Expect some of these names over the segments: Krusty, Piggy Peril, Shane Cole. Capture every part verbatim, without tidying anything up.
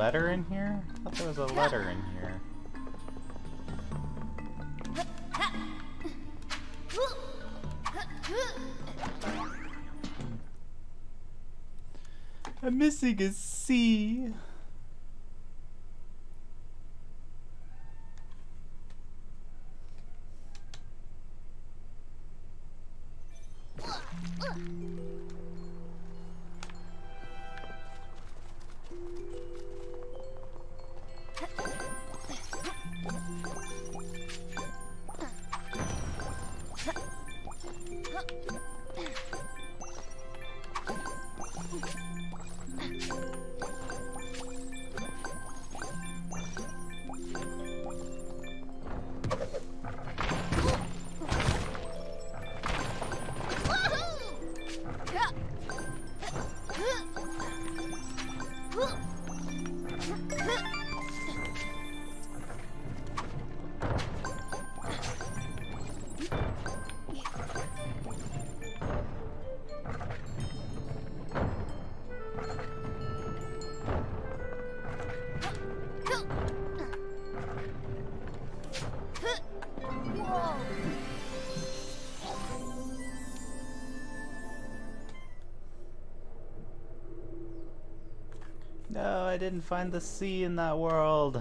letter in here? I thought there was a letter in here. I'm missing a C. No, I didn't find the sea in that world.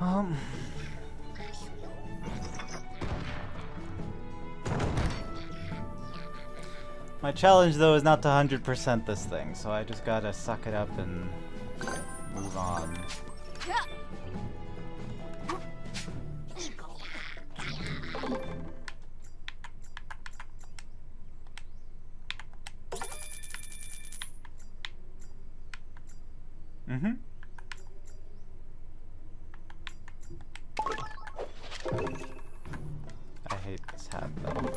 Um... My challenge, though, is not to one hundred percent this thing, so I just gotta suck it up and move on. Mm-hmm. I hate this hat, though.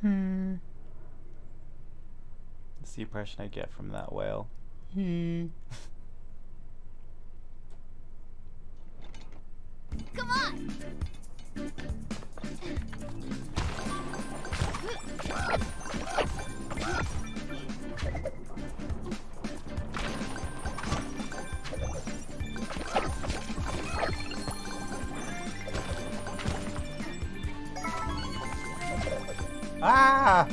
Hmm. That's the impression I get from that whale. Hmm. Come on. Ah!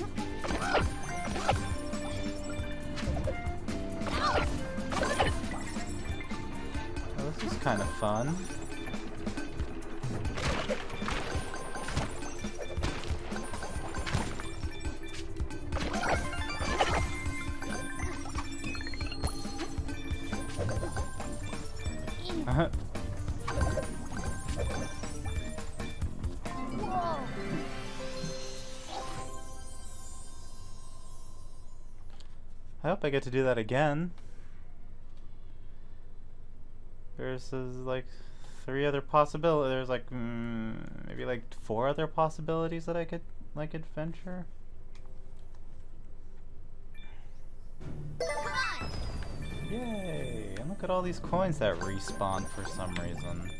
Well, this is kind of fun. I hope I get to do that again. There's uh, like three other possibilities. There's like mm, maybe like four other possibilities that I could like adventure. Yay! And look at all these coins that respawn for some reason.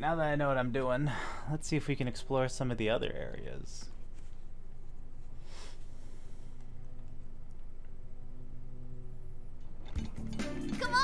Now that I know what I'm doing, let's see if we can explore some of the other areas. Come on!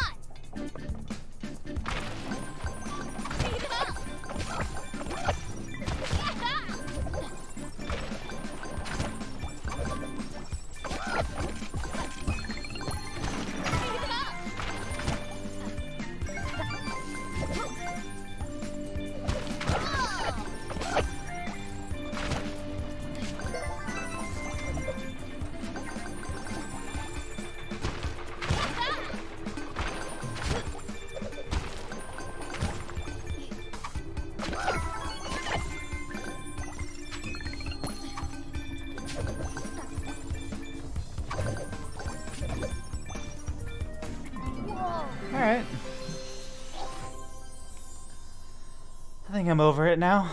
Alright. I think I'm over it now.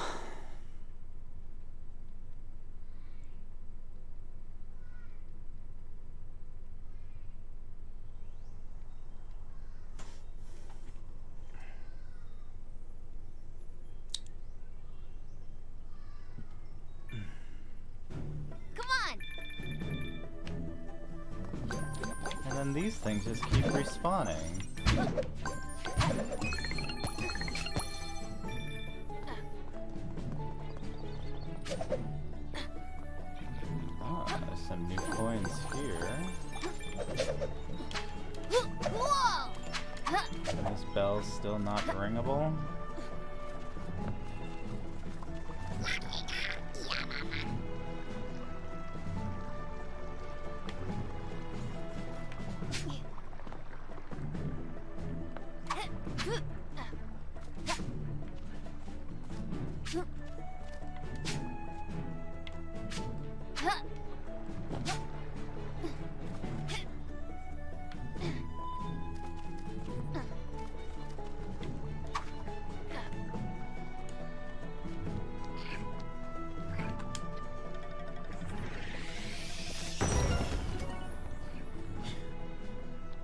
Come on. And then these things just keep respawning. Oh, there's some new coins here. This bell's still not ringable.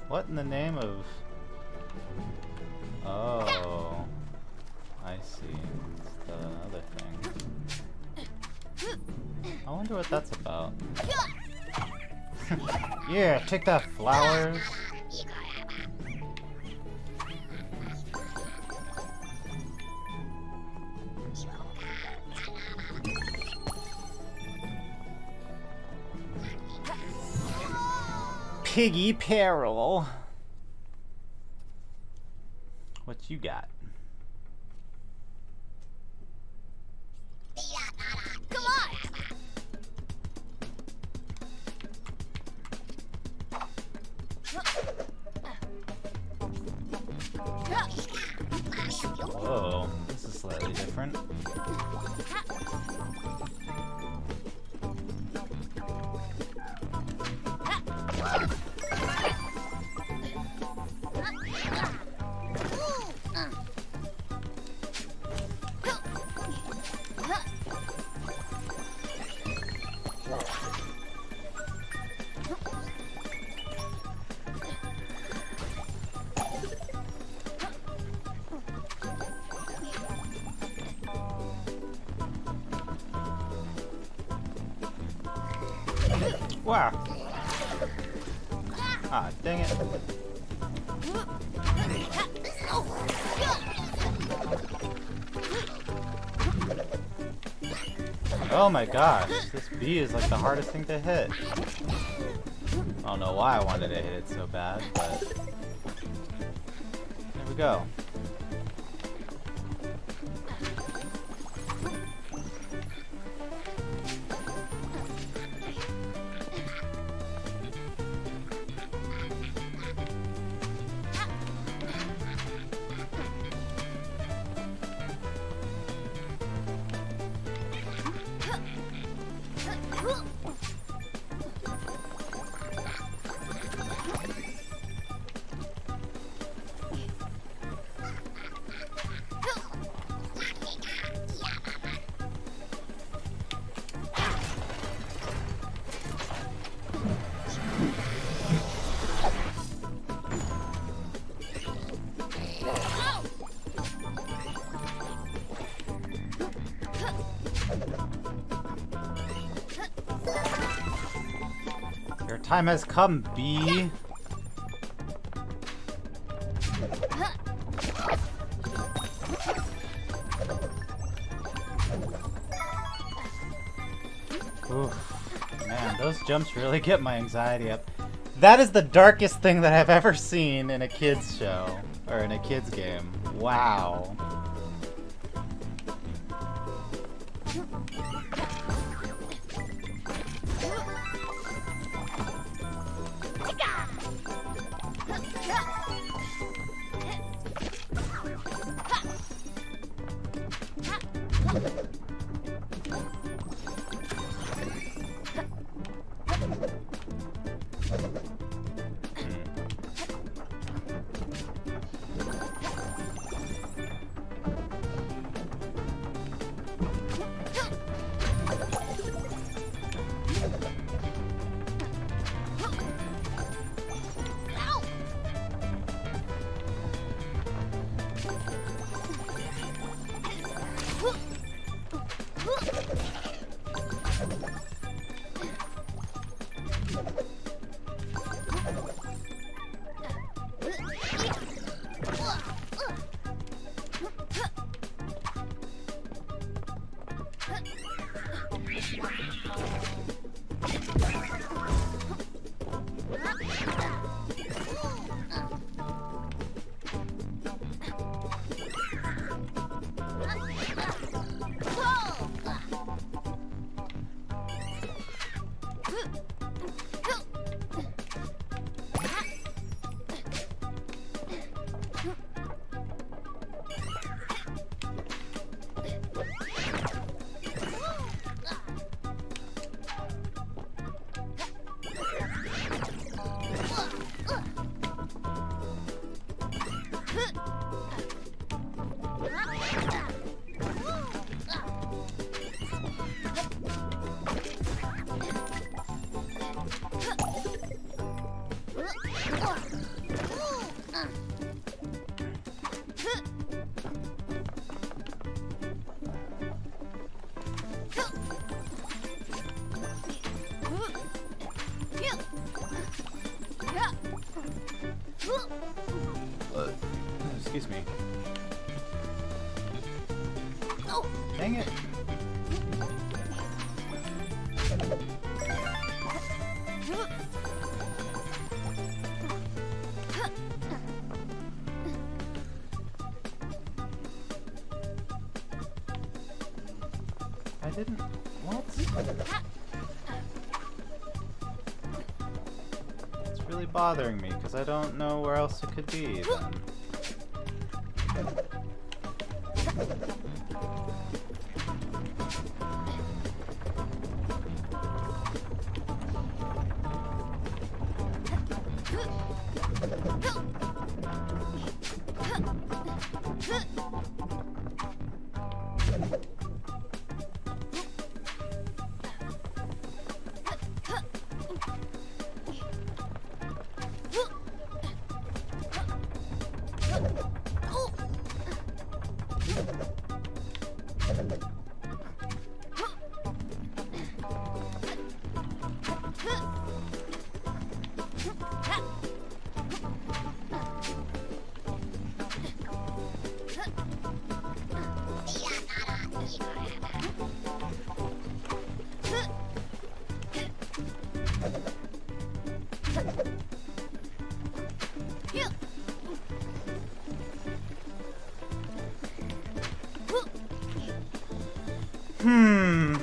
What in the name of... Oh... I see. It's the other thing. I wonder what that's about. Yeah, take that, flowers! Piggy Peril. What you got? Come on! Whoa, this is slightly different. Wow. Ah, dang it. Oh my gosh, this bee is like the hardest thing to hit. I don't know why I wanted to hit it so bad, but there we go. Time has come, bee. Oof. Man, those jumps really get my anxiety up. That is the darkest thing that I've ever seen in a kid's show. Or in a kid's game. Wow. Excuse me. Oh. Dang it. I didn't. What? It's really bothering me because I don't know where else it could be then. Hmm.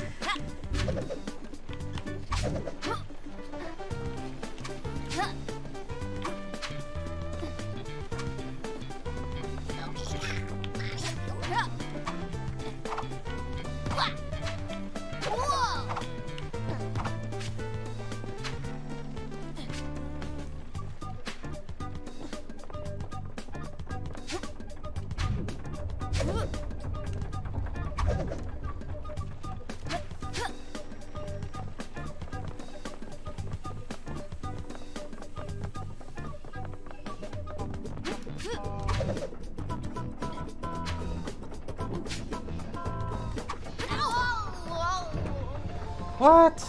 What?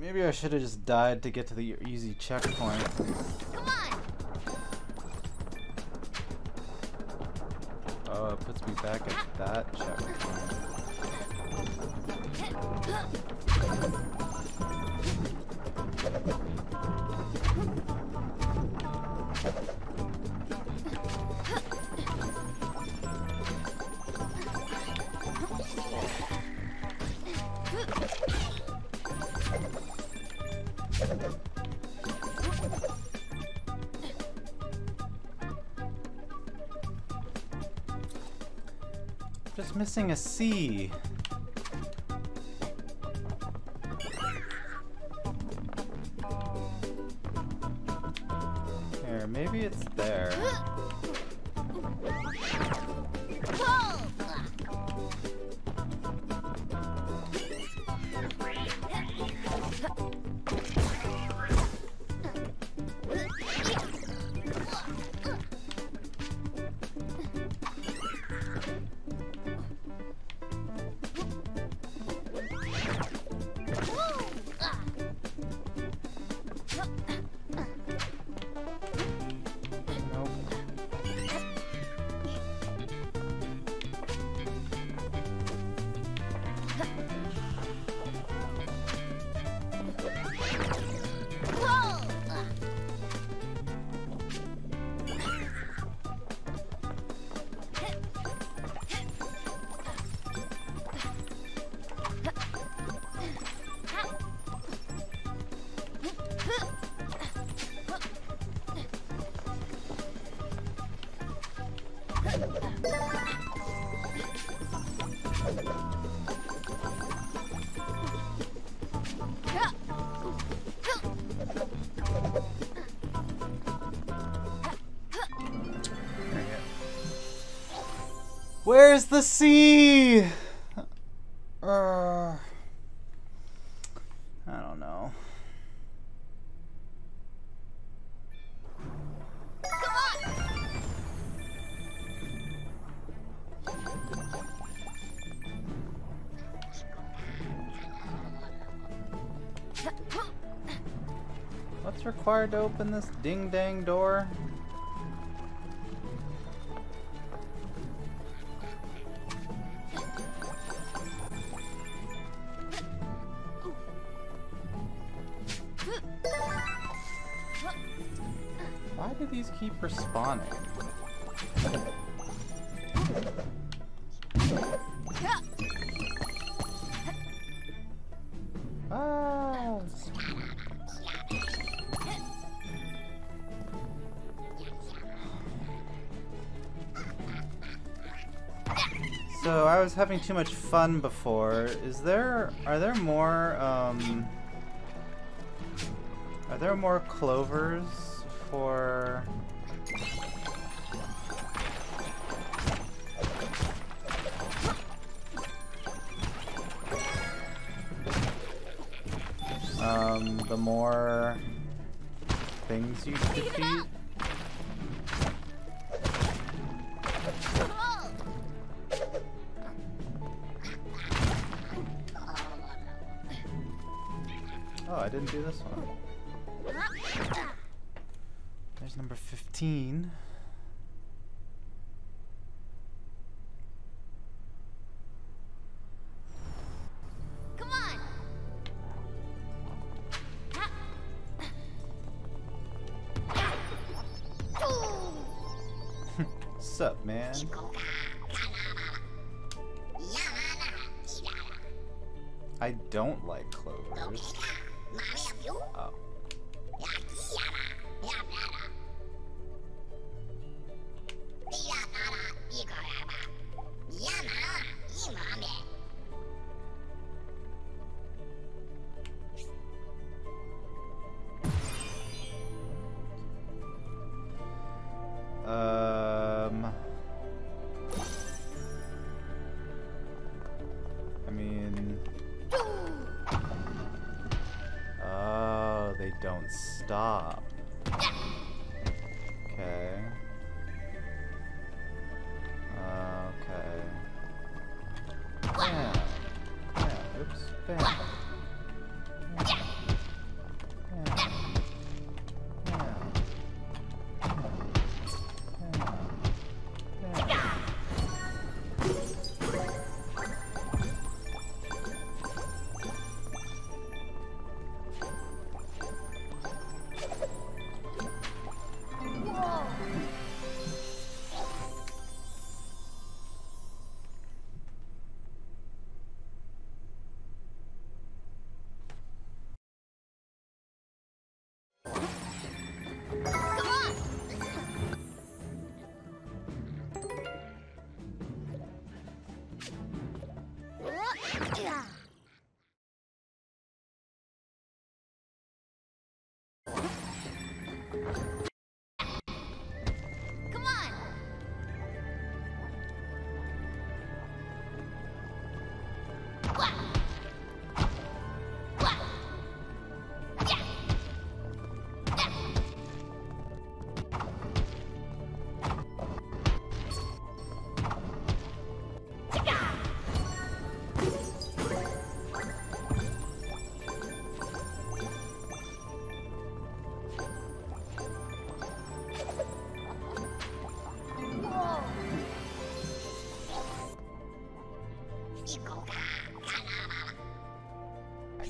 Maybe I should have just died to get to the easy checkpoint. Come on. Oh, it puts me back at that checkpoint. Just missing a C. Here, maybe it's there. Where's the C? Uh, I don't know. What's required to open this ding-dang door? Why do these keep respawning? Ah. So I was having too much fun before. Is there, are there more, um, are there more clovers? For um, the more things you defeat. Oh, I didn't do this one. There's number fifteen. Come on. What's up, man? I don't like clovers. Oh. Um, I mean, oh, they don't stop. Okay. Uh, okay. Bam. Bam. Oops. Bam.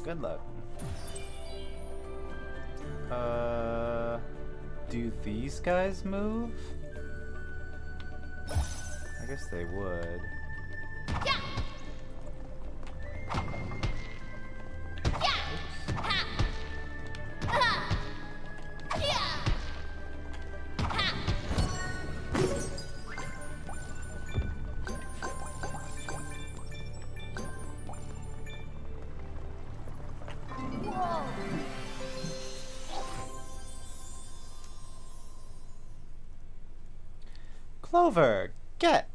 Good luck. Uh, do these guys move? I guess they would. Clover, get